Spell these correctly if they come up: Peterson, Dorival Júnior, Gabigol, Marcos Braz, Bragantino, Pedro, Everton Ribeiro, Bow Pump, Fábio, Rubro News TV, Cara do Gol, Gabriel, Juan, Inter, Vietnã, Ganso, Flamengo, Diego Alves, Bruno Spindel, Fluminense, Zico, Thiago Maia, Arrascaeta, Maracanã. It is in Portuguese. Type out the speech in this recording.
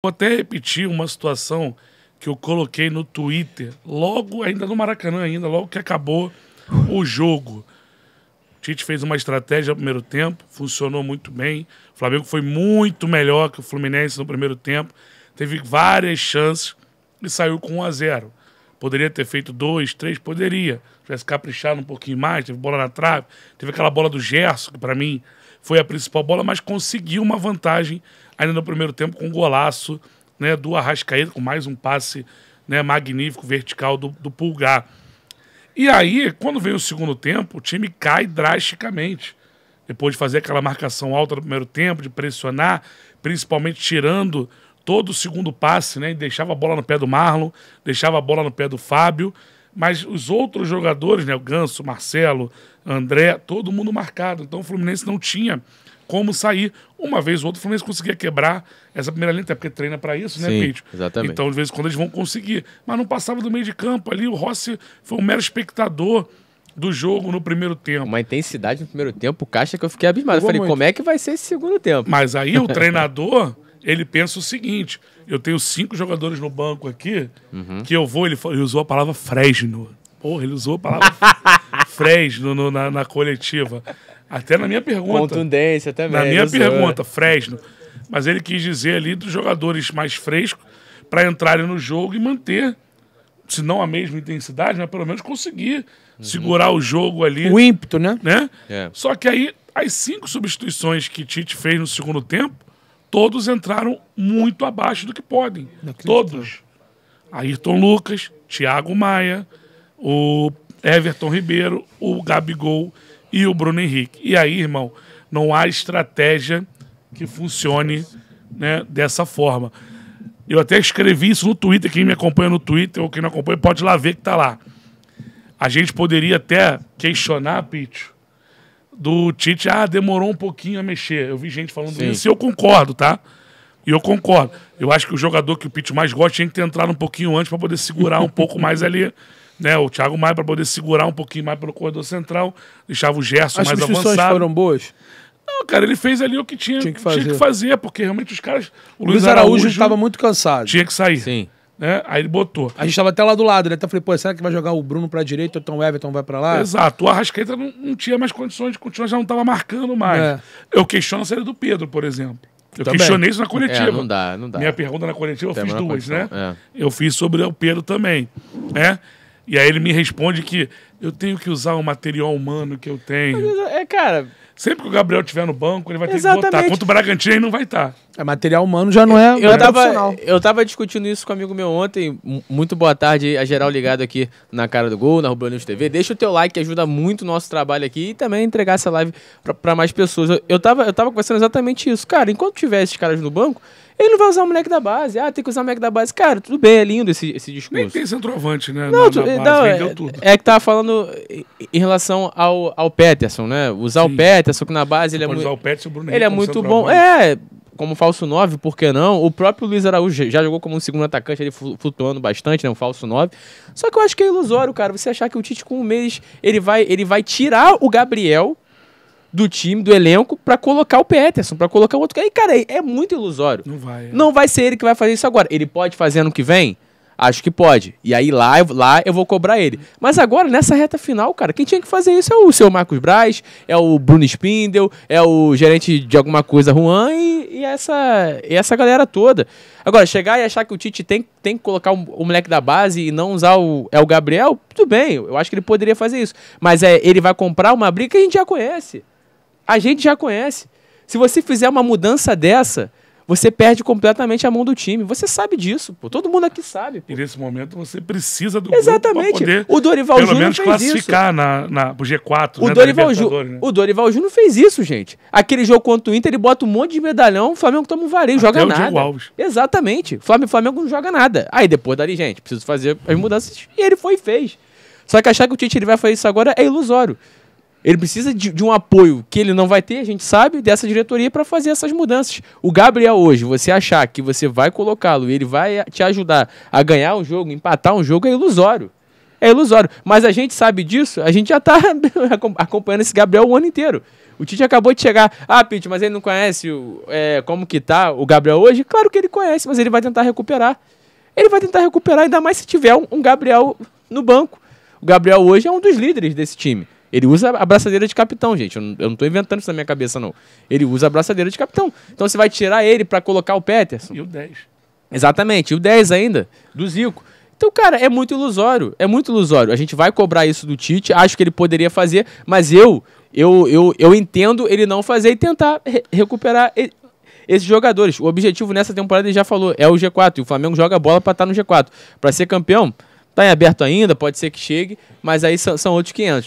Vou até repetir uma situação que eu coloquei no Twitter, logo ainda no Maracanã, logo que acabou o jogo. O Tite fez uma estratégia no primeiro tempo, funcionou muito bem. O Flamengo foi muito melhor que o Fluminense no primeiro tempo. Teve várias chances e saiu com 1 a 0. Poderia ter feito 2, 3, poderia. Tivesse caprichado um pouquinho mais, teve bola na trave. Teve aquela bola do Gerson, que para mim foi a principal bola, mas conseguiu uma vantagem ainda no primeiro tempo com um golaço, né, do Arrascaeta, com mais um passe, né, magnífico, vertical do Pulgar. E aí, quando veio o segundo tempo, o time cai drasticamente. Depois de fazer aquela marcação alta no primeiro tempo, de pressionar, principalmente tirando todo o segundo passe, né, e deixava a bola no pé do Marlon, deixava a bola no pé do Fábio, mas os outros jogadores, né, o Ganso, Marcelo, André, todo mundo marcado. Então o Fluminense não tinha como sair. Uma vez ou outra, o Fluminense conseguia quebrar essa primeira linha, até porque treina para isso, né, Pedro? Exatamente. Então, de vez em quando, eles vão conseguir. Mas não passava do meio de campo ali. O Rossi foi um mero espectador do jogo no primeiro tempo. Uma intensidade no primeiro tempo, caixa, que eu fiquei abismado. Eu falei, como é que vai ser esse segundo tempo? Mas aí o treinador, ele pensa o seguinte: eu tenho 5 jogadores no banco aqui, que eu vou... Ele usou a palavra Fresno. Porra, ele usou a palavra Fresno na coletiva. Até na minha pergunta. Contundência também. Na minha pergunta, Fresno. Mas ele quis dizer ali dos jogadores mais frescos para entrarem no jogo e manter, se não a mesma intensidade, mas pelo menos conseguir segurar o jogo ali. O ímpeto, né? É. Só que aí, as 5 substituições que Tite fez no segundo tempo, todos entraram muito abaixo do que podem. Todos. Ayrton Lucas, Thiago Maia, o Everton Ribeiro, o Gabigol e o Bruno Henrique. E aí, irmão, não há estratégia que funcione, né, dessa forma. Eu até escrevi isso no Twitter. Quem me acompanha no Twitter ou quem não acompanha pode ir lá ver que tá lá. A gente poderia até questionar, Pitch, do Tite, demorou um pouquinho a mexer. Eu vi gente falando isso e eu concordo, tá? E eu concordo. Eu acho que o jogador que o Pitch mais gosta tinha que ter entrado um pouquinho antes para poder segurar um pouco mais ali, né, o Thiago Maia, para poder segurar um pouquinho mais pelo corredor central, deixava o Gerson mais avançado. As substituições foram boas? Não, cara, ele fez ali o que tinha que fazer, porque realmente os caras... O Luiz Araújo estava muito cansado. Tinha que sair. Sim. Né? Aí ele botou. A gente estava até lá do lado, né? Até falei, pô, será que vai jogar o Bruno para a direita, então o Everton vai para lá? Exato. O Arrascaeta não tinha mais condições de continuar, já não estava marcando mais. É. Eu questiono a série do Pedro, por exemplo. Eu questionei isso na coletiva. Não dá, não dá. Minha pergunta na coletiva, eu fiz duas, né? É. Eu fiz sobre o Pedro também, né? E aí ele me responde que eu tenho que usar o material humano que eu tenho. É, cara... Sempre que o Gabriel estiver no banco, ele vai ter que botar. Contra o Bragantino, ele não vai estar. É, material humano já não é profissional. Eu tava discutindo isso com um amigo meu ontem. Muito boa tarde, a geral ligado aqui na Cara do Gol, na Rubro News TV. Deixa o teu like, que ajuda muito o nosso trabalho aqui. E também entregar essa live pra mais pessoas. Eu tava conversando exatamente isso. Cara, enquanto tiver esses caras no banco, ele não vai usar o moleque da base. Ah, tem que usar o moleque da base. Cara, tudo bem, é lindo esse discurso. Nem tem centroavante, né? Não, vendeu tudo. É que tava falando em relação ao Peterson, né? Usar o Peterson, que na base ele é muito... Usar o Peterson, o Bruno Henrique, ele é muito bom. É, como falso 9, por que não? O próprio Luiz Araújo já jogou como um segundo atacante, ele flutuando bastante, né? Um falso 9. Só que eu acho que é ilusório, cara. Você achar que o Tite, com um mês, ele vai tirar o Gabriel do time, do elenco, pra colocar o Peterson, pra colocar o outro. Aí, cara, é muito ilusório. Não vai. Não vai ser ele que vai fazer isso agora. Ele pode fazer ano que vem? Acho que pode. E aí lá eu vou cobrar ele. Mas agora, nessa reta final, cara, quem tinha que fazer isso é o seu Marcos Braz, é o Bruno Spindel, é o gerente de alguma coisa, Juan, e essa galera toda. Agora, chegar e achar que o Tite tem que colocar o moleque da base e não usar o Gabriel, tudo bem, eu acho que ele poderia fazer isso. Mas ele vai comprar uma briga que a gente já conhece. A gente já conhece. Se você fizer uma mudança dessa, você perde completamente a mão do time. Você sabe disso, pô. Todo mundo aqui sabe. Pô. E nesse momento você precisa do grupo para poder, o Dorival Júnior fez classificar pro G4, o, né, Dorival né? O Dorival Júnior fez isso, gente. Aquele jogo contra o Inter, ele bota um monte de medalhão, o Flamengo toma um vareio, joga nada. Diego Alves. Exatamente. O Flamengo não joga nada. Aí depois dali, gente, preciso fazer as mudanças. E ele foi e fez. Só que achar que o Tite ele vai fazer isso agora é ilusório. Ele precisa de um apoio que ele não vai ter, a gente sabe, dessa diretoria para fazer essas mudanças. O Gabriel hoje, você achar que você vai colocá-lo e ele vai te ajudar a ganhar um jogo, empatar um jogo, é ilusório. É ilusório. Mas a gente sabe disso, a gente já tá acompanhando esse Gabriel o ano inteiro. O Tite acabou de chegar. Ah, Pete, mas ele não conhece como que tá o Gabriel hoje? Claro que ele conhece, mas ele vai tentar recuperar. Ele vai tentar recuperar, ainda mais se tiver um Gabriel no banco. O Gabriel hoje é um dos líderes desse time. Ele usa a braçadeira de capitão, gente. Eu não tô inventando isso na minha cabeça, não. Ele usa a braçadeira de capitão. Então você vai tirar ele para colocar o Peterson. E o 10. Exatamente. E o 10 ainda, do Zico. Então, cara, é muito ilusório. É muito ilusório. A gente vai cobrar isso do Tite. Acho que ele poderia fazer, mas eu entendo ele não fazer e tentar recuperar esses jogadores. O objetivo nessa temporada, ele já falou, é o G4. E o Flamengo joga a bola para estar no G4. Para ser campeão, tá em aberto ainda, pode ser que chegue, mas aí são outros 500.